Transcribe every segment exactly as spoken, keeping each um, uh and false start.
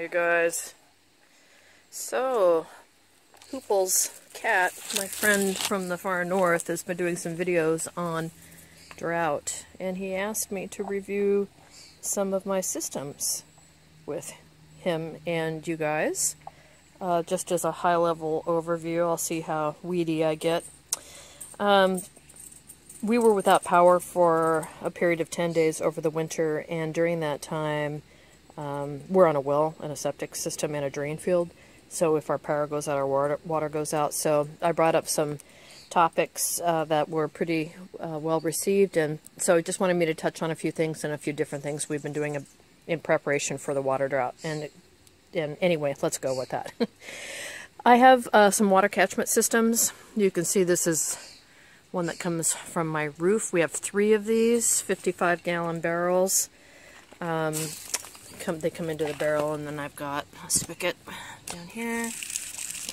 you guys. So, HuplesCat, my friend from the far north, has been doing some videos on drought, and he asked me to review some of my systems with him and you guys. Uh, just as a high-level overview, I'll see how weedy I get. Um, we were without power for a period of ten days over the winter, and during that time, um, we're on a well and a septic system and a drain field, so if our power goes out, our water, water goes out. So I brought up some topics uh, that were pretty uh, well received, and so he just wanted me to touch on a few things and a few different things we've been doing in preparation for the water drought. And it, And anyway, let's go with that. I have uh, some water catchment systems. You can see this is one that comes from my roof. We have three of these, fifty-five gallon barrels. Um, come, they come into the barrel, and then I've got a spigot down here.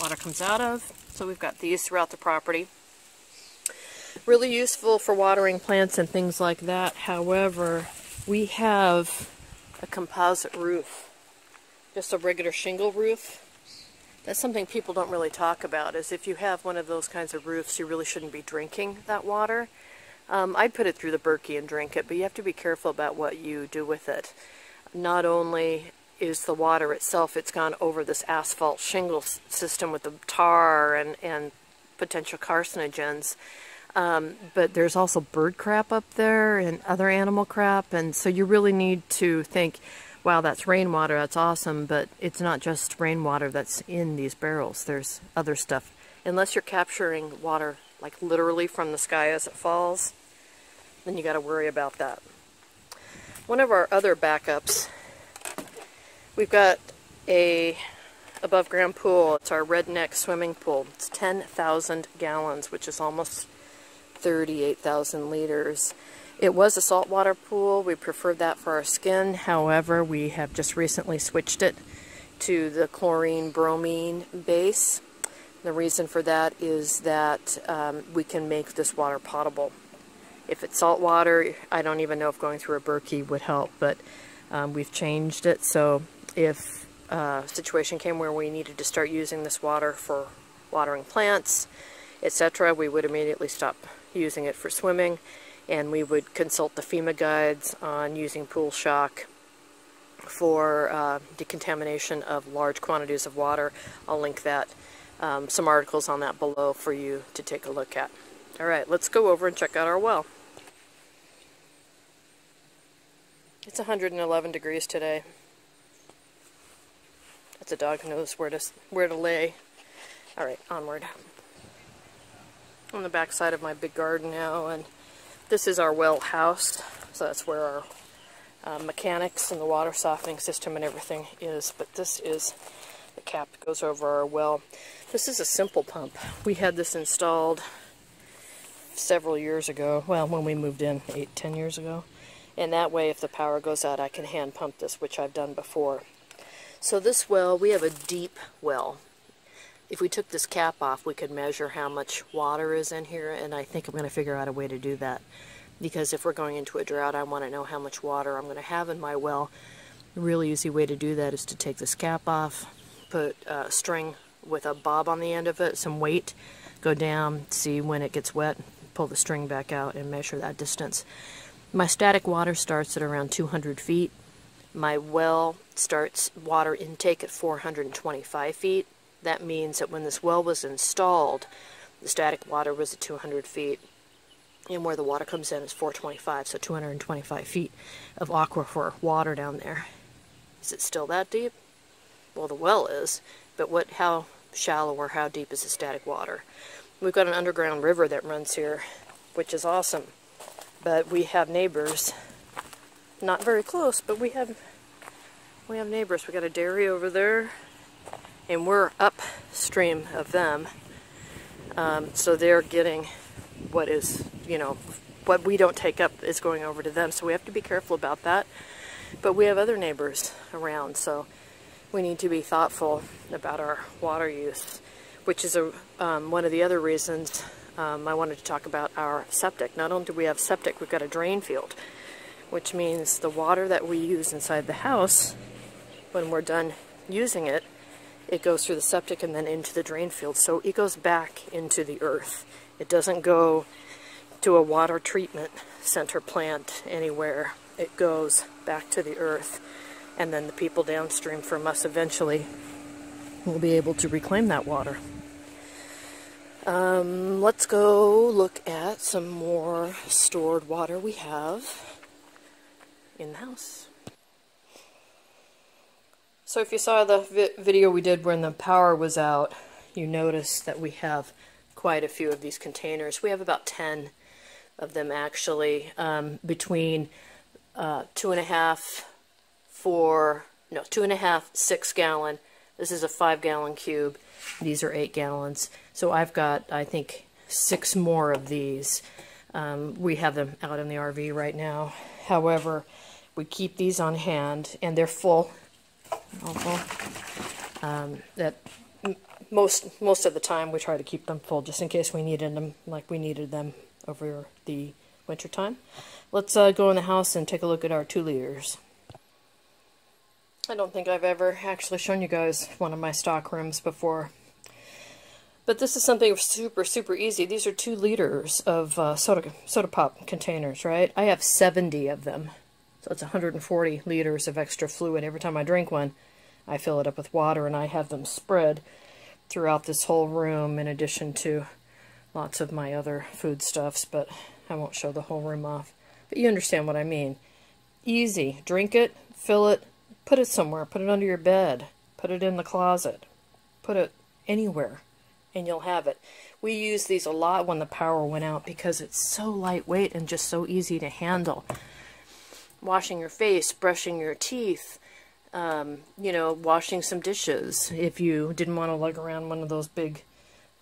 Water comes out of. So we've got these throughout the property. Really useful for watering plants and things like that. However, we have a composite roof. Just a regular shingle roof. That's something people don't really talk about, is if you have one of those kinds of roofs, you really shouldn't be drinking that water. Um, I'd put it through the Berkey and drink it, but you have to be careful about what you do with it. Not only is the water itself, it's gone over this asphalt shingle system with the tar and, and potential carcinogens, um, but there's also bird crap up there and other animal crap, and so you really need to think, wow, that's rainwater, that's awesome, but it's not just rainwater that's in these barrels. There's other stuff. Unless you're capturing water, like literally from the sky as it falls, then you gotta worry about that. One of our other backups, we've got a above ground pool. It's our redneck swimming pool. It's ten thousand gallons, which is almost thirty-eight thousand liters. It was a saltwater pool. We preferred that for our skin. However, we have just recently switched it to the chlorine-bromine base. The reason for that is that um, we can make this water potable. If it's saltwater, I don't even know if going through a Berkey would help, but um, we've changed it. So if uh, a situation came where we needed to start using this water for watering plants, et cetera, we would immediately stop using it for swimming. And we would consult the FEMA guides on using pool shock for uh, decontamination of large quantities of water. I'll link that, um, some articles on that below for you to take a look at. All right, let's go over and check out our well. It's one hundred eleven degrees today. That's a dog knows where to, where to lay. All right, onward. On the back side of my big garden now, and this is our well house, so that's where our uh, mechanics and the water softening system and everything is. But this is the cap that goes over our well. This is a simple pump. We had this installed several years ago, well, when we moved in, eight, ten years ago. And that way, if the power goes out, I can hand pump this, which I've done before. So this well, we have a deep well. If we took this cap off, we could measure how much water is in here, and I think I'm going to figure out a way to do that, because if we're going into a drought, I want to know how much water I'm going to have in my well. A really easy way to do that is to take this cap off, put a string with a bob on the end of it, some weight, go down, see when it gets wet, pull the string back out, and measure that distance. My static water starts at around two hundred feet. My well starts water intake at four hundred twenty-five feet. That means that when this well was installed, the static water was at two hundred feet, and where the water comes in is four twenty-five, so two hundred twenty-five feet of aquifer water down there. Is it still that deep? Well, the well is, but what? How shallow or how deep is the static water? We've got an underground river that runs here, which is awesome, but we have neighbors, not very close, but we have, we have neighbors. We've got a dairy over there, and we're upstream of them, um, so they're getting what is, you know, what we don't take up is going over to them, so we have to be careful about that. But we have other neighbors around, so we need to be thoughtful about our water use, which is a, um, one of the other reasons um, I wanted to talk about our septic. Not only do we have septic, we've got a drain field, which means the water that we use inside the house when we're done using it, it goes through the septic and then into the drain field. So it goes back into the earth. It doesn't go to a water treatment center plant anywhere. It goes back to the earth. And then the people downstream from us eventually will be able to reclaim that water. Um, let's go look at some more stored water we have in the house. So if you saw the vi video we did when the power was out, you noticed that we have quite a few of these containers. We have about ten of them actually, um, between uh, two and a half, four, no, two and a half, six gallon. This is a five gallon cube. These are eight gallons. So I've got, I think, six more of these. Um, we have them out in the R V right now. However, we keep these on hand, and they're full. Um, that most most of the time we try to keep them full just in case we needed them, like we needed them over the winter time. Let's uh, go in the house and take a look at our two liters. I don't think I've ever actually shown you guys one of my stock rooms before, but this is something super super easy. These are two liters of uh, soda soda pop containers, right? I have seventy of them. So it's one hundred forty liters of extra fluid. Every time I drink one, I fill it up with water, and I have them spread throughout this whole room in addition to lots of my other foodstuffs, but I won't show the whole room off. But you understand what I mean. Easy. Drink it, fill it, put it somewhere. Put it under your bed. Put it in the closet. Put it anywhere, and you'll have it. We used these a lot when the power went out because it's so lightweight and just so easy to handle. Washing your face, brushing your teeth, um, you know, washing some dishes. If you didn't want to lug around one of those big,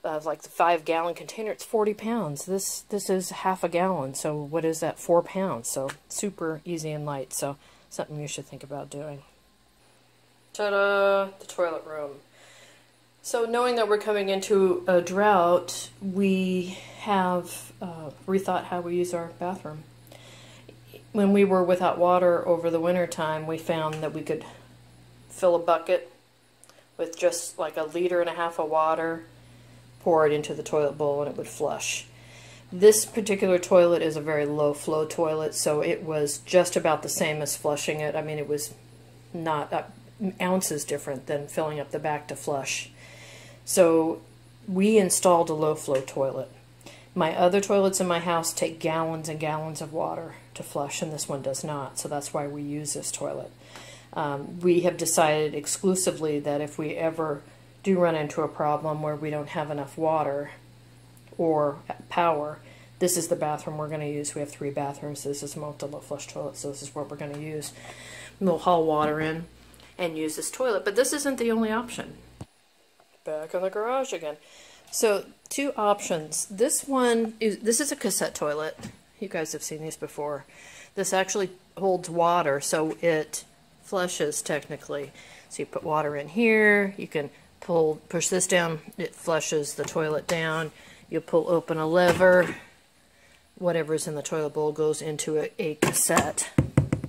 uh, like the five-gallon container, it's forty pounds. This this is half a gallon, so what is that? Four pounds. So super easy and light. So something you should think about doing. Ta-da! The toilet room. So knowing that we're coming into a drought, we have uh, rethought how we use our bathroom. When we were without water over the winter time, we found that we could fill a bucket with just like a liter and a half of water, pour it into the toilet bowl, and it would flush. This particular toilet is a very low flow toilet, so it was just about the same as flushing it. I mean, it was not uh, ounces different than filling up the back to flush. So we installed a low flow toilet. My other toilets in my house take gallons and gallons of water to flush, and this one does not, so that's why we use this toilet. Um, we have decided exclusively that if we ever do run into a problem where we don't have enough water or power, this is the bathroom we're going to use. We have three bathrooms. This is a multi-low flush toilet, so this is what we're going to use. We'll haul water in and use this toilet, but this isn't the only option. Back in the garage again. So two options. This one is, this is a cassette toilet. You guys have seen these before. This actually holds water, so it flushes technically. So you put water in here, you can pull, push this down, it flushes the toilet down. You pull open a lever, whatever's in the toilet bowl goes into a, a cassette,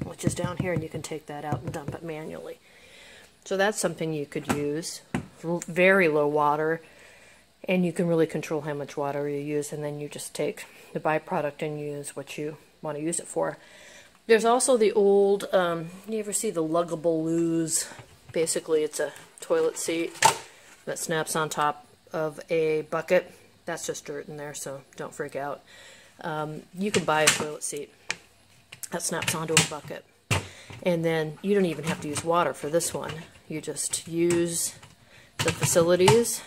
which is down here, and you can take that out and dump it manually. So that's something you could use. Very low water. And you can really control how much water you use, and then you just take the byproduct and use what you want to use it for. There's also the old, um, you ever see the luggable loos? Basically it's a toilet seat that snaps on top of a bucket. That's just dirt in there, so don't freak out. Um, you can buy a toilet seat that snaps onto a bucket. And then you don't even have to use water for this one. You just use the facilities,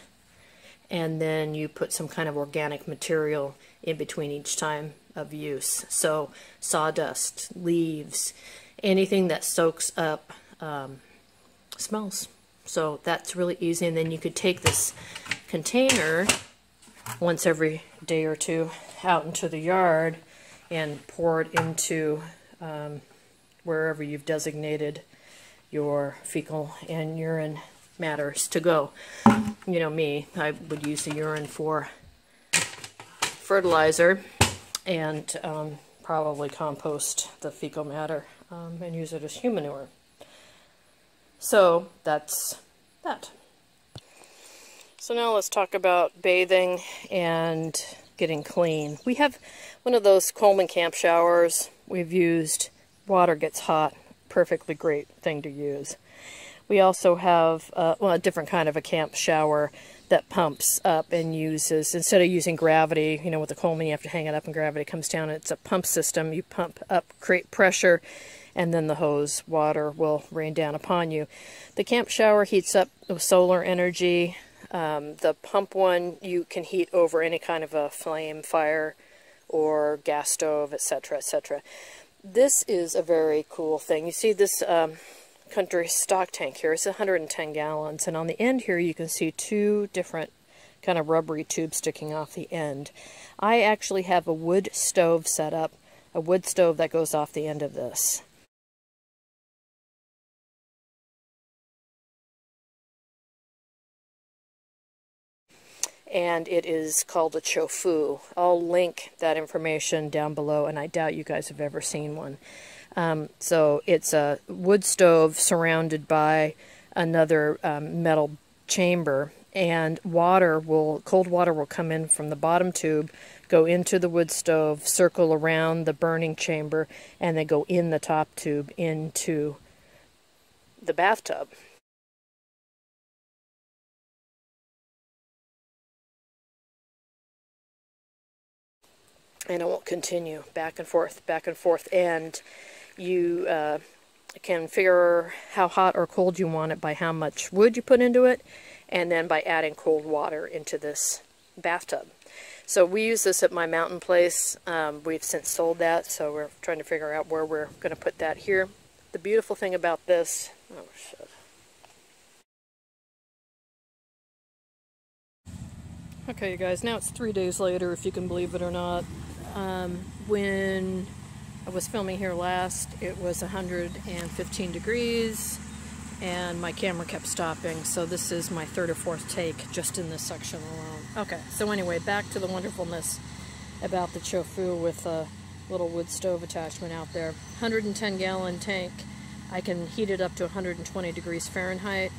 and then you put some kind of organic material in between each time of use. So sawdust, leaves, anything that soaks up um, smells. So that's really easy, and then you could take this container once every day or two out into the yard and pour it into um, wherever you've designated your fecal and urine matters to go. You know me, I would use the urine for fertilizer and um, probably compost the fecal matter um, and use it as human manure. So that's that. So now let's talk about bathing and getting clean. We have one of those Coleman camp showers we've used. Water gets hot. Perfectly great thing to use. We also have uh, well, a different kind of a camp shower that pumps up and uses, instead of using gravity, you know, with the Coleman you have to hang it up and gravity comes down. It's a pump system. You pump up, create pressure, and then the hose water will rain down upon you. The camp shower heats up with solar energy. Um, the pump one you can heat over any kind of a flame, fire, or gas stove, et cetera, et cetera. This is a very cool thing. You see this um, country stock tank here. It's one hundred ten gallons, and on the end here you can see two different kind of rubbery tubes sticking off the end. I actually have a wood stove set up, a wood stove that goes off the end of this. And it is called a chofu. I'll link that information down below, and I doubt you guys have ever seen one. Um, so it's a wood stove surrounded by another um, metal chamber, and water will, cold water will come in from the bottom tube, go into the wood stove, circle around the burning chamber, and then go in the top tube into the bathtub. And it won't continue back and forth, back and forth. And you uh, can figure how hot or cold you want it by how much wood you put into it, and then by adding cold water into this bathtub. So we use this at my mountain place. Um, we've since sold that, so we're trying to figure out where we're going to put that here. The beautiful thing about this... Oh, shit. Okay, you guys, now it's three days later, if you can believe it or not. Um, when I was filming here last, it was one hundred fifteen degrees, and my camera kept stopping, so this is my third or fourth take just in this section alone. Okay, so anyway, back to the wonderfulness about the chofu with a little wood stove attachment out there. one hundred ten gallon tank. I can heat it up to one hundred twenty degrees Fahrenheit,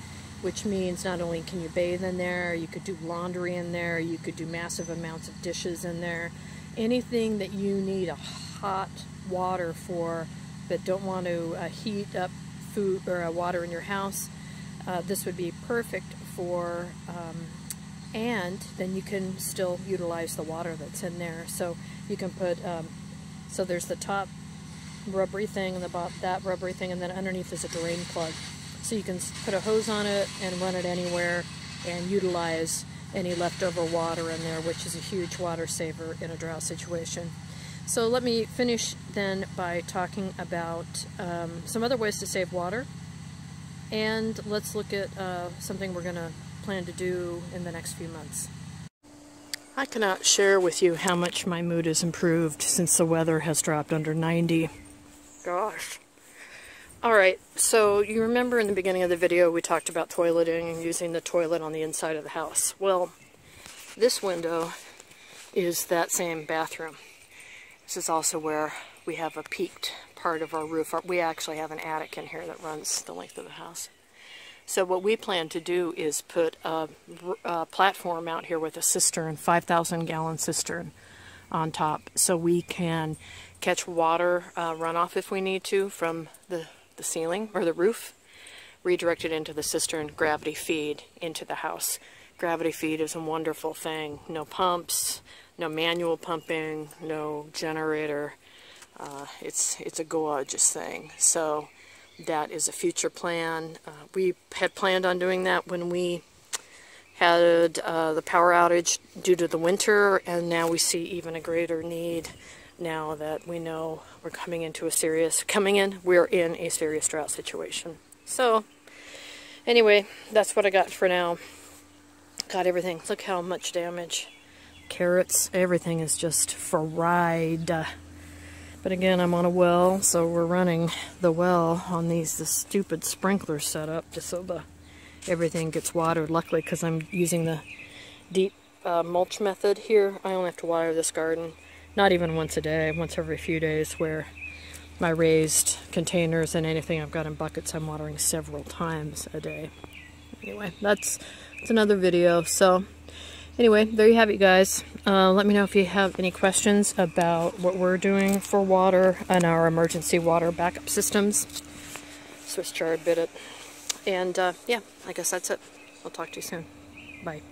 which means not only can you bathe in there, you could do laundry in there, you could do massive amounts of dishes in there. Anything that you need a hot water for, but don't want to uh, heat up food or uh, water in your house, uh, this would be perfect for, um, and then you can still utilize the water that's in there. So you can put, um, so there's the top rubbery thing, and the bottom, that rubbery thing, and then underneath is a drain plug. So you can put a hose on it and run it anywhere and utilize any leftover water in there, which is a huge water saver in a drought situation. So let me finish then by talking about um, some other ways to save water, and let's look at uh, something we're going to plan to do in the next few months. I cannot share with you how much my mood has improved since the weather has dropped under ninety. Gosh. Alright, so you remember in the beginning of the video we talked about toileting and using the toilet on the inside of the house. Well, this window is that same bathroom. This is also where we have a peaked part of our roof. We actually have an attic in here that runs the length of the house. So what we plan to do is put a, a platform out here with a cistern, five thousand gallon cistern on top, so we can catch water uh, runoff if we need to from the the ceiling or the roof, redirected into the cistern, gravity feed into the house. Gravity feed is a wonderful thing. No pumps, no manual pumping, no generator. Uh, it's, it's a gorgeous thing. So that is a future plan. Uh, we had planned on doing that when we had uh, the power outage due to the winter, and now we see even a greater need now that we know we're coming into a serious, coming in, we're in a serious drought situation. So, anyway, that's what I got for now. Got everything. Look how much damage. Carrots, everything is just fried. But again, I'm on a well, so we're running the well on these, this stupid sprinkler setup, just so the everything gets watered. Luckily, because I'm using the deep uh, mulch method here, I only have to water this garden. Not even once a day, once every few days, where my raised containers and anything I've got in buckets, I'm watering several times a day. Anyway, that's, that's another video. So anyway, there you have it, guys. Uh, let me know if you have any questions about what we're doing for water and our emergency water backup systems. Swiss chard bit it. And uh, yeah, I guess that's it. I'll talk to you soon. Bye.